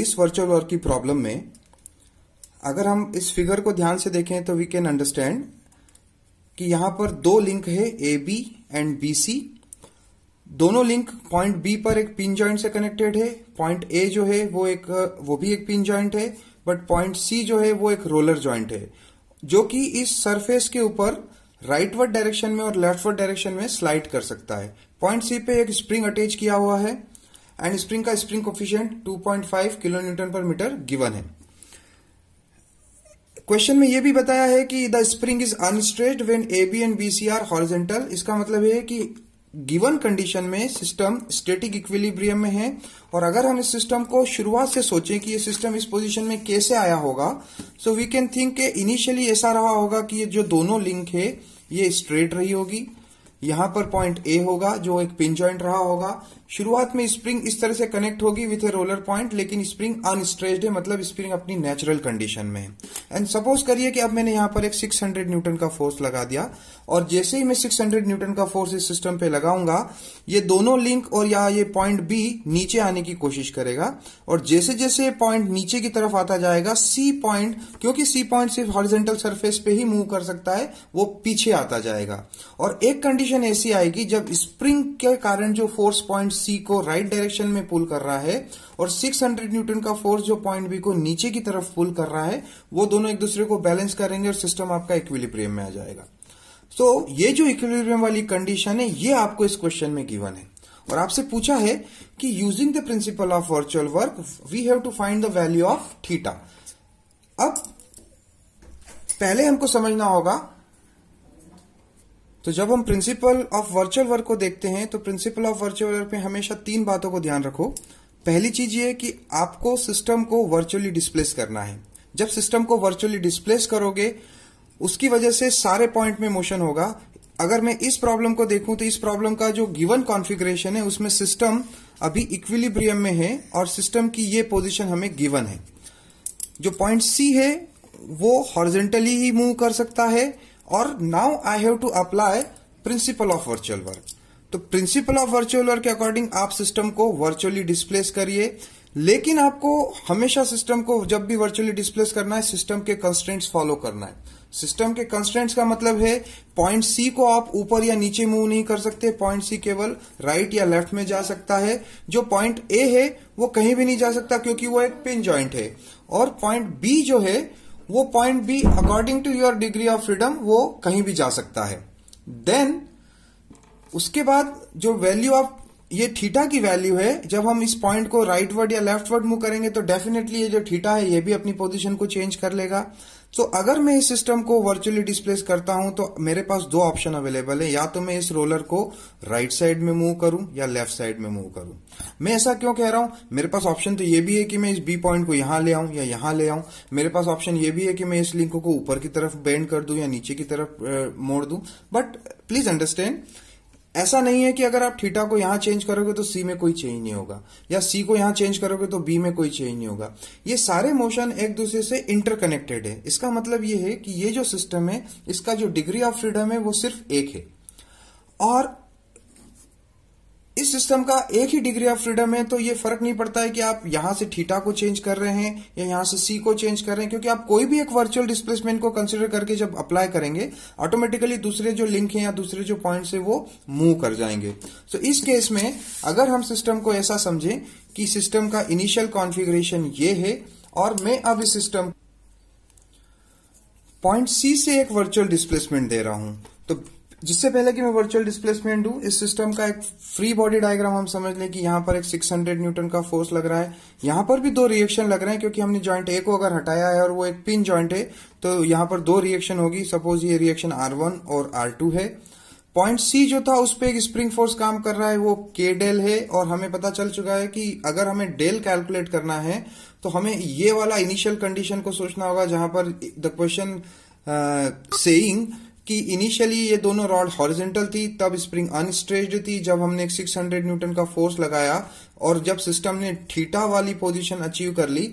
इस वर्चुअल वर्ग की प्रॉब्लम में अगर हम इस फिगर को ध्यान से देखें तो वी कैन अंडरस्टैंड कि यहां पर दो लिंक है A B and B C. दोनों लिंक पॉइंट बी पर एक पिन जॉइंट से कनेक्टेड है। पॉइंट ए जो है वो भी एक पिन जॉइंट है, बट पॉइंट सी जो है वो एक रोलर जॉइंट है जो कि इस सरफेस के ऊपर राइटवर्ड डायरेक्शन में और लेफ्टवर्ड डायरेक्शन में स्लाइड कर सकता है। पॉइंट सी पे एक स्प्रिंग अटैच किया हुआ है एंड स्प्रिंग का स्प्रिंग कोफिशिएंट 2.5 किलोन्यूटन पर मीटर गिवन है। क्वेश्चन में यह भी बताया है कि the spring is unstretched when A B and B C are horizontal. इसका मतलब है कि गिवन कंडीशन में सिस्टम स्टैटिक इक्विलिब्रियम में है, और अगर हम इस सिस्टम को शुरुआत से सोचें कि ये सिस्टम इस पोजीशन में कैसे आया होगा, सो वी कैन थिंक कि इनिशियली ऐसा रहा होगा कि ये जो दोनों लिंक है ये स्ट्रेट रही होगी। यहां पर पॉइंट ए होगा जो एक पिन जॉइंट रहा होगा। शुरुआत में स्प्रिंग इस तरह से कनेक्ट होगी विथ ए रोलर पॉइंट, लेकिन स्प्रिंग अनस्ट्रेच्ड है, मतलब स्प्रिंग अपनी नेचुरल कंडीशन में है। एंड सपोज करिए कि अब मैंने यहां पर एक 600 न्यूटन का फोर्स लगा दिया, और जैसे ही मैं 600 न्यूटन का फोर्स इस सिस्टम पे लगाऊंगा, ये दोनों लिंक और या ये पॉइंट बी नीचे आने की कोशिश करेगा, और जैसे जैसे पॉइंट नीचे की तरफ आता जाएगा, सी पॉइंट, क्योंकि सी पॉइंट सिर्फ हॉरिजॉन्टल सरफेस पे ही मूव कर सकता है, वो पीछे आता जाएगा। और एक कंडीशन ऐसी आएगी जब स्प्रिंग के कारण जो फोर्स पॉइंट सी को राइट डायरेक्शन में पुल कर रहा है और 600 न्यूटन का फोर्स जो पॉइंट बी को नीचे की तरफ पुल कर रहा है, वो दोनों एक दूसरे को बैलेंस करेंगे और सिस्टम आपका इक्विलिब्रियम में आ जाएगा। तो ये जो इक्विलिब्रियम वाली कंडीशन है ये आपको इस क्वेश्चन में गिवन है, और आपसे पूछा है कि using the principle of virtual work we have to find the value of theta. अब पहले हमको समझना होगा, तो जब हम प्रिंसिपल ऑफ वर्चुअल वर्क को देखते हैं तो प्रिंसिपल ऑफ वर्चुअल वर्क में हमेशा तीन बातों को ध्यान रखो। पहली चीज ये कि आपको सिस्टम को वर्चुअली डिस्प्लेस करना है। जब सिस्टम को वर्चुअली डिस्प्लेस करोगे उसकी वजह से सारे पॉइंट में मोशन होगा। अगर मैं इस प्रॉब्लम को देखूं तो इस प्रॉब्लम का जो गिवन कॉन्फिगरेशन है उसमें सिस्टम अभी इक्विलिब्रियम में है और सिस्टम की ये पोजिशन हमें गिवन है। जो पॉइंट सी है वो हॉरिजॉन्टली ही मूव कर सकता है, और now I have to apply principle of virtual work. तो प्रिंसिपल ऑफ वर्चुअल वर्क के अकॉर्डिंग आप सिस्टम को वर्चुअली डिस्प्लेस करिए, लेकिन आपको हमेशा सिस्टम को जब भी वर्चुअली डिस्प्लेस करना है सिस्टम के कंस्ट्रेंट्स फॉलो करना है। सिस्टम के कंस्ट्रेंट्स का मतलब है पॉइंट सी को आप ऊपर या नीचे मूव नहीं कर सकते, पॉइंट सी केवल राइट या लेफ्ट में जा सकता है। जो पॉइंट ए है वो कहीं भी नहीं जा सकता क्योंकि वो एक पिन जॉइंट है, और पॉइंट बी जो है वो point B according to your degree of freedom वो कहीं भी जा सकता है। देन उसके बाद जो वैल्यू ऑफ ये थीटा की वैल्यू है, जब हम इस पॉइंट को राइटवर्ड या लेफ्टवर्ड मूव करेंगे तो डेफिनेटली ये जो थीटा है ये भी अपनी पोजीशन को चेंज कर लेगा। तो अगर मैं इस सिस्टम को वर्चुअली डिस्प्लेस करता हूं तो मेरे पास दो ऑप्शन अवेलेबल है, या तो मैं इस रोलर को राइट साइड में मूव करूं या लेफ्ट साइड में मूव करूं। मैं ऐसा क्यों कह रहा हूं? मेरे पास ऑप्शन तो ये भी है कि मैं इस बी पॉइंट को यहां ले आऊं या यहां ले आऊं। मेरे पास ऑप्शन ये भी है कि मैं इस लिंक को ऊपर की तरफ बेंड कर दूं या नीचे की तरफ मोड़ दूं। बट प्लीज अंडरस्टैंड, ऐसा नहीं है कि अगर आप थीटा को यहां चेंज करोगे तो सी में कोई चेंज नहीं होगा, या सी को यहां चेंज करोगे तो बी में कोई चेंज नहीं होगा। ये सारे मोशन एक दूसरे से इंटरकनेक्टेड है। इसका मतलब ये है कि ये जो सिस्टम है इसका जो डिग्री ऑफ फ्रीडम है वो सिर्फ एक है, और इस सिस्टम का एक ही डिग्री ऑफ फ्रीडम है, तो ये फर्क नहीं पड़ता है कि आप यहां से थीटा को चेंज कर रहे हैं या यहां से सी को चेंज कर रहे हैं, क्योंकि आप कोई भी एक वर्चुअल डिस्प्लेसमेंट को कंसीडर करके जब अप्लाई करेंगे ऑटोमेटिकली दूसरे जो लिंक हैं या दूसरे जो पॉइंट्स है वो मूव कर जाएंगे। तो इस केस में अगर हम सिस्टम को ऐसा समझें कि सिस्टम का इनिशियल कॉन्फिगरेशन ये है, और मैं अब इस सिस्टम पॉइंट सी से एक वर्चुअल डिस्प्लेसमेंट दे रहा हूं, तो जिससे पहले कि मैं वर्चुअल डिस्प्लेसमेंट दूं इस सिस्टम का एक फ्री बॉडी डायग्राम हम समझ लें कि यहां पर एक 600 न्यूटन का फोर्स लग रहा है। यहां पर भी दो रिएक्शन लग रहे हैं क्योंकि हमने जॉइंट ए को अगर हटाया है और वो एक पिन जॉइंट है तो यहां पर दो रिएक्शन होगी। सपोज ये रिएक्शन R1 और R2 है। पॉइंट सी जो था उस पर एक स्प्रिंग फोर्स काम कर रहा है, वो के डेल है, और हमें पता चल चुका है कि अगर हमें डेल कैलकुलेट करना है तो हमें ये वाला इनिशियल कंडीशन को सोचना होगा जहां पर द क्वेश्चन सेइंग कि इनिशियली ये दोनों रॉड हॉरिजॉन्टल थी, तब स्प्रिंग अनस्ट्रेच्ड थी जब हमने 600 न्यूटन का फोर्स लगाया, और जब सिस्टम ने थीटा वाली पोजीशन अचीव कर ली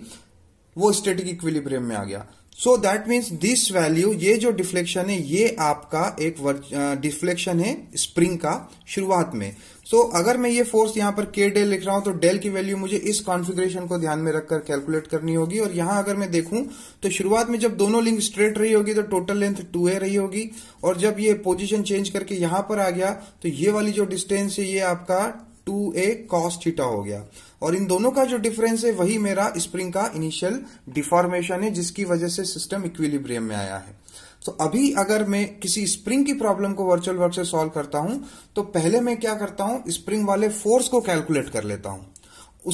वो स्टैटिक इक्विलिब्रियम में आ गया। So that means this value, ये जो डिफ्लेक्शन है ये आपका एक डिफ्लेक्शन है स्प्रिंग का शुरुआत में। सो अगर मैं ये फोर्स यहाँ पर के डेल लिख रहा हूं तो डेल की वैल्यू मुझे इस कॉन्फिगरेशन को ध्यान में रखकर कैलकुलेट करनी होगी। और यहां अगर मैं देखूं तो शुरुआत में जब दोनों लिंक स्ट्रेट रही होगी तो टोटल लेंथ 2a रही होगी, और जब ये पोजीशन चेंज करके यहां पर आ गया तो ये वाली जो डिस्टेंस है ये आपका 2a cos थीटा हो गया। और इन दोनों का जो डिफरेंस है वही मेरा स्प्रिंग का इनिशियल डिफॉर्मेशन है, जिसकी वजह से सिस्टम इक्विलिब्रियम में आया है। तो अभी अगर मैं किसी स्प्रिंग की प्रॉब्लम को वर्चुअल वर्क से सॉल्व करता हूं तो पहले मैं क्या करता हूं, स्प्रिंग वाले फोर्स को कैलकुलेट कर लेता हूं,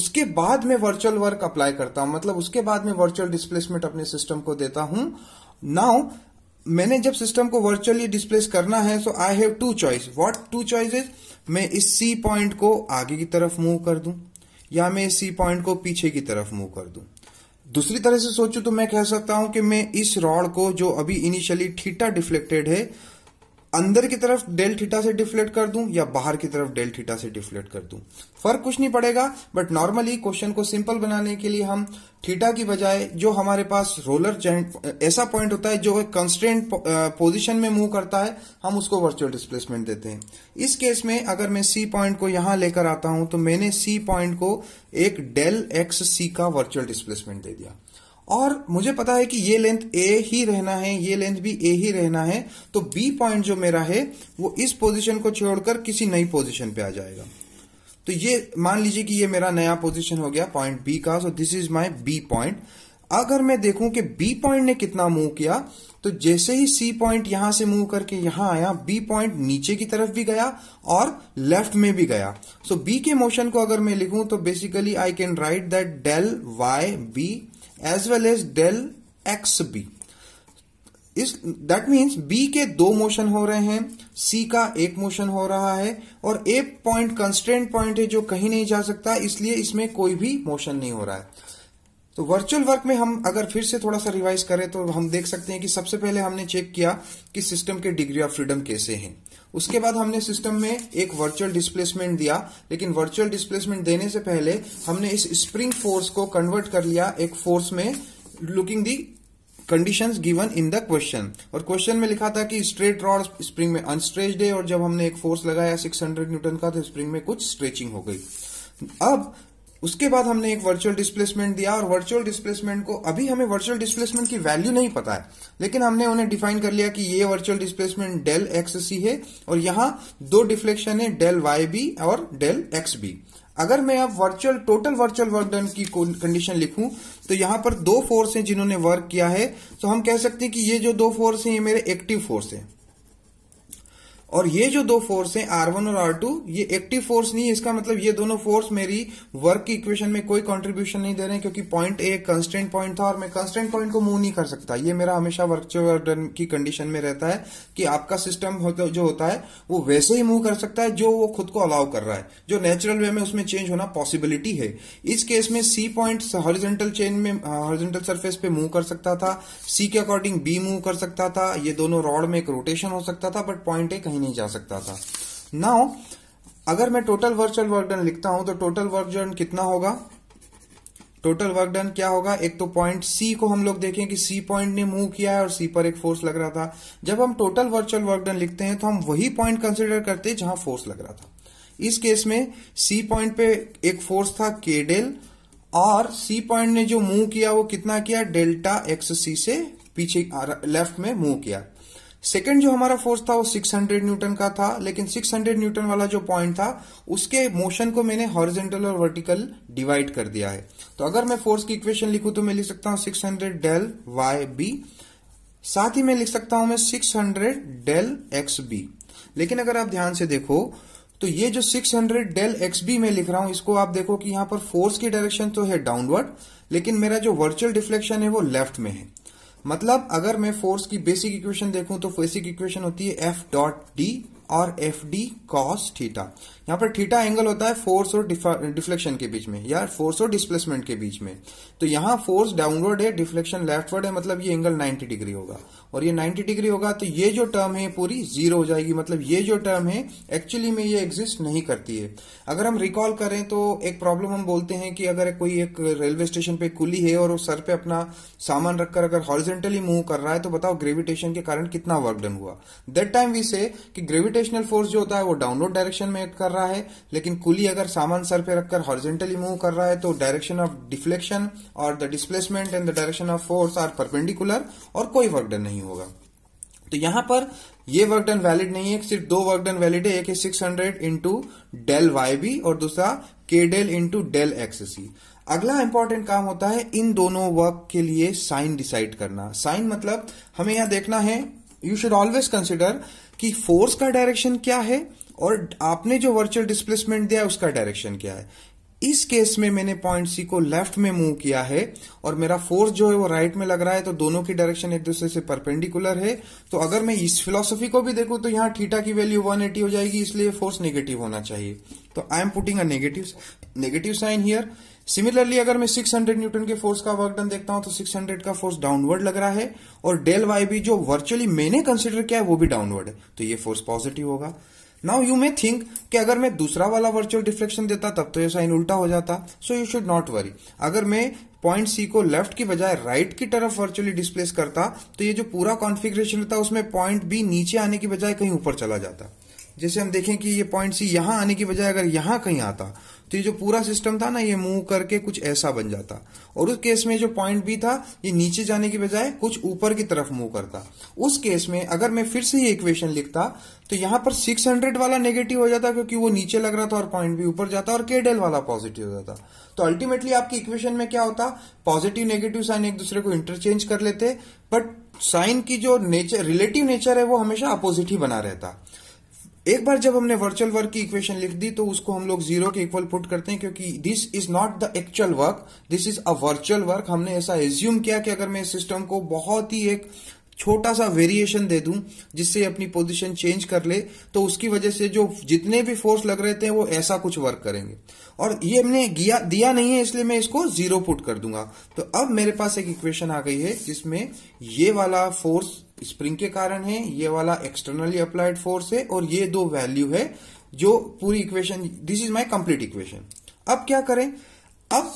उसके बाद में वर्चुअल वर्क अप्लाई करता हूं, मतलब उसके बाद में वर्चुअल डिस्प्लेसमेंट अपने सिस्टम को देता हूं। नाउ मैंने जब सिस्टम को वर्चुअली डिस्प्लेस करना है so I have two choice. What two choices? मैं इस सी पॉइंट को आगे की तरफ मूव कर दूं या मैं इस सी पॉइंट को पीछे की तरफ मूव कर दूं। दूसरी तरह से सोचूं तो मैं कह सकता हूं कि मैं इस रॉड को जो अभी इनिशियली थीटा डिफ्लेक्टेड है अंदर की तरफ डेल थीटा से डिफ्लेक्ट कर दूं या बाहर की तरफ डेल थीटा से डिफ्लेक्ट कर दूं, फर्क कुछ नहीं पड़ेगा। बट नॉर्मली क्वेश्चन को सिंपल बनाने के लिए हम थीटा की बजाय जो हमारे पास रोलर जॉइंट ऐसा पॉइंट होता है जो एक कंस्ट्रेंट पोजीशन में मूव करता है, हम उसको वर्चुअल डिस्प्लेसमेंट देते हैं। इस केस में अगर मैं सी पॉइंट को यहां लेकर आता हूं तो मैंने सी पॉइंट को एक डेल एक्स सी का वर्चुअल डिस्प्लेसमेंट दे दिया, और मुझे पता है कि ये लेंथ a ही रहना है, ये लेंथ भी a ही रहना है, तो b पॉइंट जो मेरा है वो इस पोजीशन को छोड़कर किसी नई पोजीशन पे आ जाएगा। तो ये मान लीजिए कि ये मेरा नया पोजीशन हो गया पॉइंट b का, so this is my b point. अगर मैं देखूं कि b पॉइंट ने कितना मूव किया तो जैसे ही c पॉइंट यहां से मूव करके यहां आया, b पॉइंट नीचे की तरफ भी गया और लेफ्ट में भी गया। सो b के मोशन को अगर मैं लिखूं तो basically I can write that del Y B as well as del X B. That means B के दो मोशन हो रहे हैं, सी का एक मोशन हो रहा है, और ए पॉइंट कंस्ट्रेंट पॉइंट है जो कहीं नहीं जा सकता, इसलिए इसमें कोई भी मोशन नहीं हो रहा है। तो वर्चुअल वर्क में हम अगर फिर से थोड़ा सा रिवाइज करें तो हम देख सकते हैं कि सबसे पहले हमने चेक किया कि सिस्टम के डिग्री ऑफ फ्रीडम कैसे हैं, उसके बाद हमने सिस्टम में एक वर्चुअल डिस्प्लेसमेंट दिया, लेकिन वर्चुअल डिस्प्लेसमेंट देने से पहले हमने इस स्प्रिंग फोर्स को कन्वर्ट कर लिया एक फोर्स में looking the conditions given in the question. और क्वेश्चन में लिखा था कि स्ट्रेट रॉड स्प्रिंग में अनस्ट्रेच्ड है, और जब हमने एक फोर्स लगाया 600 न्यूटन का तो स्प्रिंग में कुछ स्ट्रेचिंग हो गई। अब उसके बाद हमने एक वर्चुअल डिस्प्लेसमेंट दिया, और वर्चुअल डिस्प्लेसमेंट को अभी हमें वर्चुअल डिस्प्लेसमेंट की वैल्यू नहीं पता है, लेकिन हमने उन्हें डिफाइन कर लिया कि ये virtual displacement del X C है, और यहां दो डिफ्लेक्शन है डेल वाई बी और डेल एक्स बी। अगर मैं अब virtual total virtual work done की कंडीशन लिखूं तो यहां पर दो फोर्स हैं जिन्होंने वर्क किया है, तो हम कह सकते हैं कि ये जो दो फोर्स हैं ये मेरे एक्टिव फोर्स है, और ये जो दो फोर्स हैं R1 और R2 ये एक्टिव फोर्स नहीं है। इसका मतलब ये दोनों फोर्स मेरी वर्क की इक्वेशन में कोई कंट्रीब्यूशन नहीं दे रहे हैं, क्योंकि पॉइंट A कंस्टेंट पॉइंट था और मैं कंस्टेंट पॉइंट को मूव नहीं कर सकता। ये मेरा हमेशा वर्चुअल डन की कंडीशन में रहता है कि आपका सिस्टम जो होता है वो वैसे ही मूव कर सकता है जो वो खुद को अलाउ कर रहा है, जो नेचुरल वे में उसमें चेंज होना पॉसिबिलिटी है। इस केस में सी पॉइंट हॉरिजॉन्टल चेन में हॉरिजॉन्टल सरफेस पे मूव कर सकता था, सी के अकॉर्डिंग बी मूव कर सकता था, ये दोनों रॉड में एक रोटेशन हो सकता था, बट पॉइंट ए कहीं नहीं जा सकता था। नाउ अगर मैं टोटल वर्चुअल वर्क डन लिखता हूं तो टोटल वर्क डन कितना होगा? टोटल वर्क डन क्या होगा? एक तो पॉइंट सी को हम लोग देखें कि सी पॉइंट ने मूव किया है और सी पर एक फोर्स लग रहा था। जब हम टोटल वर्चुअल वर्क डन लिखते हैं तो हम वही पॉइंट कंसीडर करते हैं जहां फोर्स लग रहा था। इस केस में सी पॉइंट पे एक फोर्स था के डेल, और सी पॉइंट ने जो मूव किया वो कितना किया? डेल्टा एक्स सी से पीछे लेफ्ट में मूव किया। सेकेंड जो हमारा फोर्स था वो 600 न्यूटन का था, लेकिन 600 न्यूटन वाला जो पॉइंट था उसके मोशन को मैंने हॉरिजॉन्टल और वर्टिकल डिवाइड कर दिया है। तो अगर मैं फोर्स की इक्वेशन लिखूं तो मैं लिख सकता हूं 600 डेल वाई बी, साथ ही मैं लिख सकता हूं मैं 600 डेल एक्स बी। लेकिन अगर आप ध्यान से देखो तो ये जो 600 डेल एक्स बी मैं लिख रहा हूं इसको आप देखो कि यहां पर फोर्स की डायरेक्शन तो है डाउनवर्ड, लेकिन मेरा जो वर्चुअल डिफ्लेक्शन है वो लेफ्ट में है। मतलब अगर मैं फोर्स की बेसिक इक्वेशन देखूं तो बेसिक इक्वेशन होती है एफ डॉट डी और एफ डी कॉस थीटा। यहां पर थीटा एंगल होता है फोर्स और डिफ्लेक्शन के बीच में या फोर्स और डिस्प्लेसमेंट के बीच में। तो यहां फोर्स डाउनवर्ड है, डिफ्लेक्शन लेफ्टवर्ड है, मतलब ये एंगल 90 डिग्री होगा, और ये 90 डिग्री होगा तो ये जो टर्म है पूरी जीरो हो जाएगी। मतलब ये जो टर्म है एक्चुअली में ये एग्जिस्ट नहीं करती है। अगर हम रिकॉल करें तो एक प्रॉब्लम हम बोलते हैं कि अगर कोई एक रेलवे स्टेशन पे कुली है और वो सर पे अपना सामान रखकर अगर हॉरिजॉन्टली मूव कर रहा है तो बताओ ग्रेविटेशन के कारण कितना वर्क डन हुआ। दैट टाइम वी से कि ग्रेविटेशन ग्रेविटेशनल फोर्स जो होता है वो डाउनवर्ड डायरेक्शन में एक्ट कर रहा है, लेकिन कुली अगर सामान सर पे रखकर हॉरिजॉन्टली मूव कर रहा है तो डायरेक्शन ऑफ डिफ्लेक्शन और the displacement and the direction of force are perpendicular और कोई वर्क डन नहीं होगा। तो यहां पर ये वर्क डन वैलिड नहीं है, सिर्फ दो वर्क डन वैलिड है, एक है 600 इंटू डेल वाई बी और दूसरा K del into del X C. अगला इंपॉर्टेंट काम होता है इन दोनों वर्क के लिए साइन डिसाइड करना। साइन मतलब हमें यहां देखना है, यू शुड ऑलवेज कंसिडर कि फोर्स का डायरेक्शन क्या है और आपने जो वर्चुअल डिस्प्लेसमेंट दिया है उसका डायरेक्शन क्या है। इस केस में मैंने पॉइंट सी को लेफ्ट में मूव किया है और मेरा फोर्स जो है वो राइट में लग रहा है, तो दोनों की डायरेक्शन एक दूसरे से परपेंडिकुलर है। तो अगर मैं इस फिलॉसफी को भी देखूं तो यहां थीटा की वैल्यू 180 हो जाएगी, इसलिए फोर्स नेगेटिव होना चाहिए। तो I am putting a negative sign here. Similarly अगर मैं 600 न्यूटन के फोर्स का वर्क डन देखता हूं तो 600 का फोर्स डाउनवर्ड लग रहा है और डेल वाई भी जो वर्चुअली मैंने कंसिडर किया है वो भी डाउनवर्ड है, तो ये फोर्स पॉजिटिव होगा। नाउ यू मे थिंक कि अगर मैं दूसरा वाला वर्चुअल डिफ्लेक्शन देता तब तो ये साइन उल्टा हो जाता, so you should not worry. अगर मैं पॉइंट सी को लेफ्ट की बजाय राइट की तरफ वर्चुअली डिस्प्लेस करता तो ये जो पूरा कॉन्फिगरेशन होता उसमें पॉइंट बी नीचे आने की बजाय कहीं ऊपर चला जाता। जैसे हम देखें कि ये पॉइंट सी यहां आने की बजाय अगर यहां कहीं आता तो ये जो पूरा सिस्टम था ना ये मूव करके कुछ ऐसा बन जाता, और उस केस में जो पॉइंट बी था ये नीचे जाने की बजाय कुछ ऊपर की तरफ मूव करता। उस केस में अगर मैं फिर से ये इक्वेशन लिखता तो यहां पर 600 वाला नेगेटिव हो जाता क्योंकि वो नीचे लग रहा था और पॉइंट बी ऊपर जाता, और के डेल वाला पॉजिटिव हो जाता। तो अल्टीमेटली आपकी इक्वेशन में क्या होता, पॉजिटिव नेगेटिव साइन एक दूसरे को इंटरचेंज कर लेते, बट साइन की जो नेचर रिलेटिव नेचर है वो हमेशा अपोजिट ही बना रहता। एक बार जब हमने वर्चुअल वर्क की इक्वेशन लिख दी तो उसको हम लोग 0 के इक्वल पुट करते हैं, क्योंकि this is not the actual work, this is a virtual work. हमने ऐसा एज्यूम किया कि अगर मैं सिस्टम को बहुत ही एक छोटा सा वेरिएशन दे दूं जिससे अपनी पोजीशन चेंज कर ले तो उसकी वजह से जो जितने भी फोर्स लग रहे थे वो ऐसा कुछ वर्क करेंगे, और ये हमने दिया नहीं है इसलिए मैं इसको 0 पुट कर दूंगा। तो अब मेरे पास एक इक्वेशन आ गई है जिसमें ये वाला फोर्स स्प्रिंग के कारण है, ये वाला एक्सटर्नली अप्लाइड फोर्स है, और ये दो वैल्यू है जो पूरी equation, this is my complete equation. अब क्या करें, अब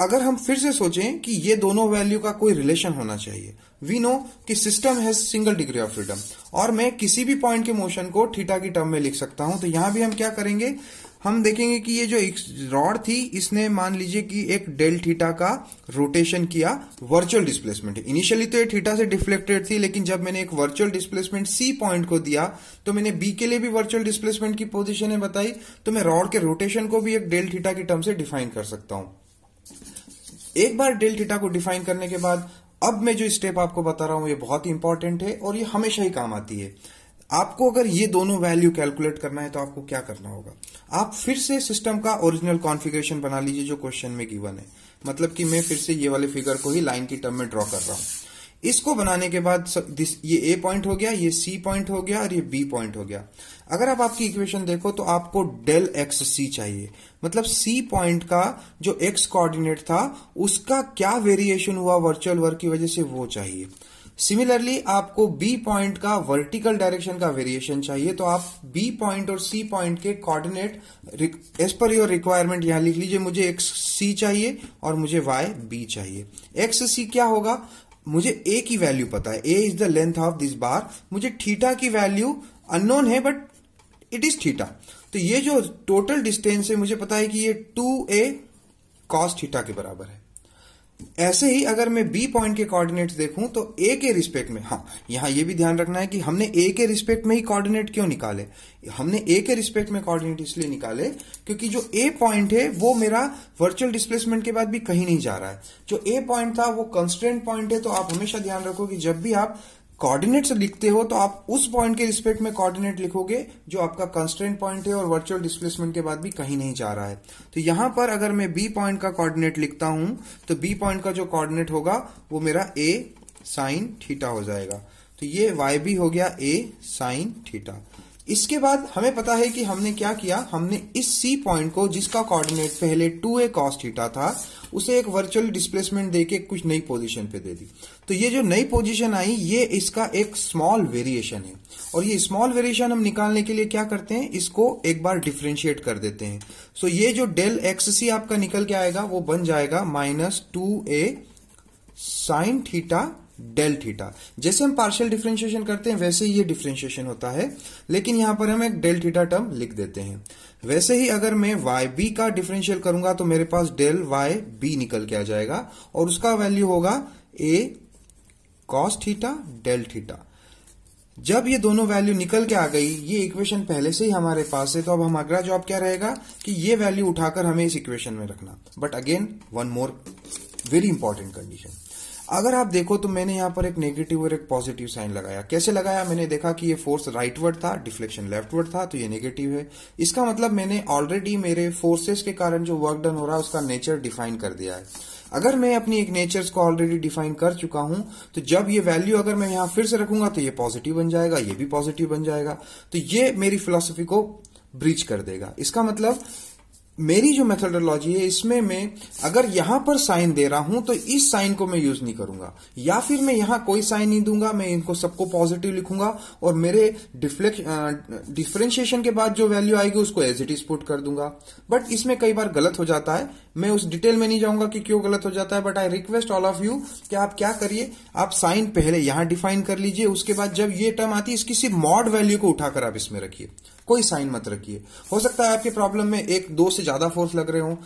अगर हम फिर से सोचें कि ये दोनों वैल्यू का कोई रिलेशन होना चाहिए। वी नो कि system has single degree of freedom और मैं किसी भी पॉइंट के मोशन को थीटा की टर्म में लिख सकता हूं, तो यहां भी हम क्या करेंगे, हम देखेंगे कि ये जो रॉड थी इसने मान लीजिए कि एक डेल थीटा का रोटेशन किया, वर्चुअल डिस्प्लेसमेंट। इनिशियली तो ये थीटा से डिफ्लेक्टेड थी, लेकिन जब मैंने एक वर्चुअल डिस्प्लेसमेंट सी पॉइंट को दिया तो मैंने बी के लिए भी वर्चुअल डिस्प्लेसमेंट की पोजीशन है बताई, तो मैं रॉड के रोटेशन को भी एक डेल थीटा की टर्म से डिफाइन कर सकता हूं। एक बार डेल थीटा को डिफाइन करने के बाद अब मैं जो स्टेप आपको बता रहा हूं ये बहुत इंपॉर्टेंट है और ये हमेशा ही काम आती है। आपको अगर ये दोनों वैल्यू कैलकुलेट करना है तो आपको क्या करना होगा, आप फिर से सिस्टम का ओरिजिनल कॉन्फ़िगरेशन बना लीजिए जो क्वेश्चन में गिवन है। मतलब कि मैं फिर से ये वाले फिगर को ही लाइन की टर्म में ड्रॉ कर रहा हूं। इसको बनाने के बाद ये ए पॉइंट हो गया, ये सी पॉइंट हो गया और ये बी पॉइंट हो गया। अगर आप आपकी इक्वेशन देखो तो आपको डेल एक्स सी चाहिए, मतलब सी पॉइंट का जो एक्स कोऑर्डिनेट था उसका क्या वेरिएशन हुआ वर्चुअल वर्क की वजह से वो चाहिए। सिमिलरली आपको बी पॉइंट का वर्टिकल डायरेक्शन का वेरिएशन चाहिए, तो आप बी पॉइंट और सी पॉइंट के coordinate as per your requirement यहां लिख लीजिए। मुझे एक्स सी चाहिए और मुझे वाई बी चाहिए। एक्स सी क्या होगा, मुझे ए की वैल्यू पता है, A is the length of this bar. मुझे थीटा की वैल्यू अननोन है बट इट इज थीटा, तो ये जो टोटल डिस्टेंस है मुझे पता है कि ये 2a कॉस थीटा के बराबर है। ऐसे ही अगर मैं B पॉइंट के कोऑर्डिनेट्स देखूं तो A के रिस्पेक्ट में, हाँ यहां ये भी ध्यान रखना है कि हमने A के रिस्पेक्ट में ही कोऑर्डिनेट क्यों निकाले, हमने A के रिस्पेक्ट में कोऑर्डिनेट इसलिए निकाले क्योंकि जो A पॉइंट है वो मेरा वर्चुअल डिस्प्लेसमेंट के बाद भी कहीं नहीं जा रहा है। जो A पॉइंट था वो कंस्ट्रेंट पॉइंट है, तो आप हमेशा ध्यान रखो कि जब भी आप कोऑर्डिनेट्स लिखते हो तो आप उस पॉइंट के रिस्पेक्ट में कोऑर्डिनेट लिखोगे जो आपका कंस्ट्रेंट पॉइंट है और वर्चुअल डिस्प्लेसमेंट के बाद भी कहीं नहीं जा रहा है। तो यहां पर अगर मैं बी पॉइंट का कोऑर्डिनेट लिखता हूं तो बी पॉइंट का जो कोऑर्डिनेट होगा वो मेरा ए साइन थीटा हो जाएगा, तो ये वाई बी हो गया ए साइन थीटा। इसके बाद हमें पता है कि हमने क्या किया, हमने इस सी पॉइंट को जिसका कोऑर्डिनेट पहले 2a cos थीटा था उसे एक वर्चुअल डिस्प्लेसमेंट देके कुछ नई पोजीशन पे दे दी, तो ये जो नई पोजीशन आई ये इसका एक स्मॉल वेरिएशन है, और ये स्मॉल वेरिएशन हम निकालने के लिए क्या करते हैं, इसको एक बार डिफ्रेंशिएट कर देते हैं। सो ये जो डेल एक्स सी आपका निकल के आएगा वो बन जाएगा minus 2a sine theta del theta. जैसे हम पार्शियल डिफरेंशिएशन करते हैं वैसे ही ये डिफरेंशिएशन होता है, लेकिन यहां पर हम एक डेल थीटा टर्म लिख देते हैं। वैसे ही अगर मैं वाई बी का डिफरेंशियल करूंगा तो मेरे पास डेल वाई बी निकल के आ जाएगा और उसका वैल्यू होगा A cos theta del theta. जब ये दोनों वैल्यू निकल के आ गई, ये इक्वेशन पहले से ही हमारे पास है, तो अब हमारा जॉब क्या रहेगा कि ये वैल्यू उठाकर हमें इस इक्वेशन में रखना। But again one more very important condition, अगर आप देखो तो मैंने यहां पर एक नेगेटिव और एक पॉजिटिव साइन लगाया। कैसे लगाया? मैंने देखा कि ये फोर्स राइटवर्ड था, डिफ्लेक्शन लेफ्टवर्ड था, तो ये नेगेटिव है। इसका मतलब मैंने ऑलरेडी मेरे फोर्सेस के कारण जो वर्क डन हो रहा है उसका नेचर डिफाइन कर दिया है। अगर मैं अपनी एक नेचर्स को ऑलरेडी डिफाइन कर चुका हूं तो जब ये वैल्यू अगर मैं यहां फिर से रखूंगा तो ये पॉजिटिव बन जाएगा, ये भी पॉजिटिव बन जाएगा, तो ये मेरी फिलॉसफी को ब्रीच कर देगा। इसका मतलब मेरी जो मेथोडोलॉजी है इसमें मैं अगर यहां पर साइन दे रहा हूं तो इस साइन को मैं यूज नहीं करूंगा, या फिर मैं यहां कोई साइन नहीं दूंगा, मैं इनको सबको पॉजिटिव लिखूंगा और मेरे डिफरेंशिएशन के बाद जो वैल्यू आएगी उसको एज इट इज पुट कर दूंगा। बट इसमें कई बार गलत हो जाता है, मैं उस डिटेल में नहीं जाऊंगा कि क्यों गलत हो जाता है। But I request all of you कि आप क्या करिए, आप साइन पहले यहां डिफाइन कर लीजिए, उसके बाद जब ये टर्म आती है इसकी सिर्फ मॉड वैल्यू को उठाकर आप इसमें रखिए, कोई साइन मत रखिए। हो सकता है आपके प्रॉब्लम में एक दो से ज्यादा फोर्स लग रहे हो,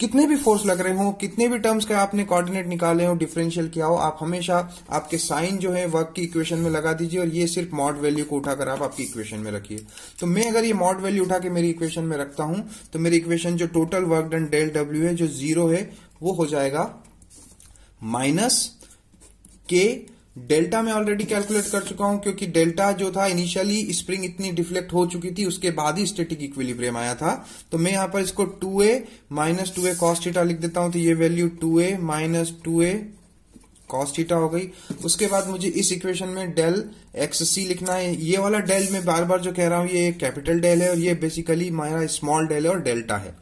कितने भी फोर्स लग रहे हो, कितने भी टर्म्स का आपने कोऑर्डिनेट निकाले हो, डिफरेंशियल किया हो, आप हमेशा आपके साइन जो है वर्क की इक्वेशन में लगा दीजिए और ये सिर्फ मॉड वैल्यू को उठाकर आप आपकी इक्वेशन में रखिए। तो मैं अगर ये मॉड वैल्यू उठा के मेरी इक्वेशन में रखता हूं तो मेरी इक्वेशन जो total work done del W है जो जीरो है वो हो जाएगा माइनस के। डेल्टा में ऑलरेडी कैलकुलेट कर चुका हूं क्योंकि डेल्टा जो था इनिशियली स्प्रिंग इतनी डिफ्लेक्ट हो चुकी थी उसके बाद ही स्टैटिक इक्विलिब्रियम आया था, तो मैं यहां पर इसको 2a minus 2a cos theta लिख देता हूं, तो ये value 2a minus 2a cos theta हो गई। उसके बाद मुझे इस इक्वेशन में डेल एक्स सी लिखना है। ये वाला डेल मैं बार बार जो कह रहा हूं ये एक कैपिटल डेल है और ये बेसिकली मेरा स्मॉल डेल और डेल्टा है।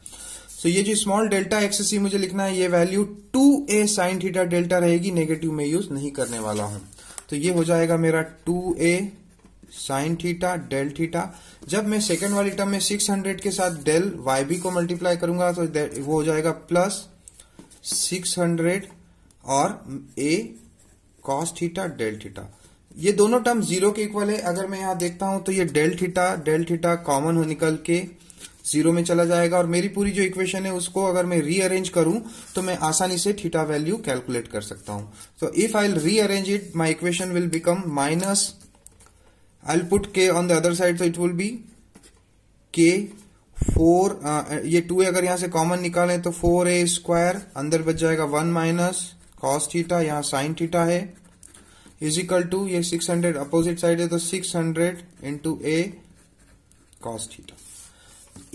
तो ये जो स्मॉल डेल्टा एक्स सी मुझे लिखना है ये value 2a sine theta delta रहेगी, नेगेटिव में यूज नहीं करने वाला हूं, तो ये हो जाएगा मेरा 2a sine theta del theta. जब मैं सेकंड वाली टर्म में 600 के साथ डेल वाई बी को मल्टीप्लाई करूंगा तो वो हो जाएगा प्लस 600 और a cos theta del theta. ये दोनों टर्म जीरो के इक्वल है। अगर मैं यहां देखता हूं तो ये डेल थीटा कॉमन हो निकल के जीरो में चला जाएगा और मेरी पूरी जो इक्वेशन है उसको अगर मैं रीअरेंज करूं तो मैं आसानी से थीटा वैल्यू कैलकुलेट कर सकता हूं। तो if I rearrange it my equation will become minus, I will put K on the other side, तो इट विल बी के 4, ये 2 अगर यहां से कॉमन निकालें तो 4a स्क्वायर, अंदर बच जाएगा 1 माइनस कॉस थीटा, यहां साइन थीटा है, इज इक्वल टू ये 600 अपोजिट साइड है तो 600 इंटू a कॉस थीटा।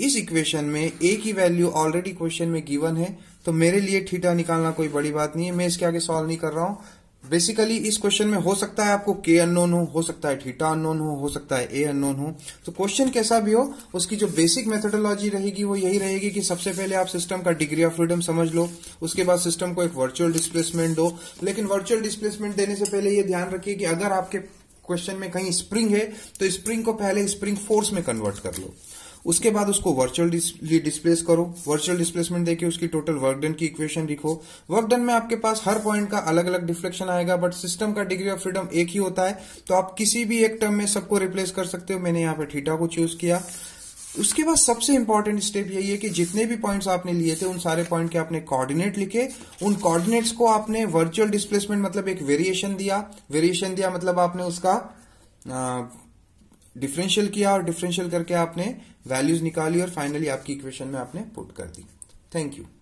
इस इक्वेशन में a की वैल्यू ऑलरेडी क्वेश्चन में गिवन है, तो मेरे लिए थीटा निकालना कोई बड़ी बात नहीं है, मैं इसके आगे सॉल्व नहीं कर रहा हूं। बेसिकली इस क्वेश्चन में हो सकता है आपको k अननोन हो सकता है थीटा अननोन हो सकता है a अननोन हो, तो क्वेश्चन कैसा भी हो उसकी जो बेसिक मेथोडोलॉजी रहेगी वो यही रहेगी कि सबसे पहले आप सिस्टम का डिग्री ऑफ फ्रीडम समझ लो, उसके बाद सिस्टम को एक वर्चुअल डिस्प्लेसमेंट दो। लेकिन वर्चुअल डिस्प्लेसमेंट देने से पहले ये ध्यान रखिए कि अगर आपके क्वेश्चन में कहीं स्प्रिंग है तो स्प्रिंग को पहले स्प्रिंग फोर्स में कन्वर्ट कर लो, उसके बाद उसको वर्चुअली डिस्प्लेस करो, वर्चुअल डिस्प्लेसमेंट देके उसकी टोटल वर्क डन की इक्वेशन लिखो। वर्क डन में आपके पास हर पॉइंट का अलग अलग डिफ्लेक्शन आएगा, बट सिस्टम का डिग्री ऑफ फ्रीडम एक ही होता है, तो आप किसी भी एक टर्म में सबको रिप्लेस कर सकते हो। मैंने यहां पर थीटा को चूज किया। उसके बाद सबसे इंपॉर्टेंट स्टेप यही है कि जितने भी पॉइंट्स आपने लिए थे उन सारे पॉइंट के आपने कोऑर्डिनेट लिखे, उन कोऑर्डिनेट्स को आपने वर्चुअल डिस्प्लेसमेंट मतलब एक वेरिएशन दिया मतलब आपने उसका डिफरेंशियल किया और डिफरेंशियल करके आपने वैल्यूज निकाली और फाइनली आपकी इक्वेशन में आपने पुट कर दी। Thank you.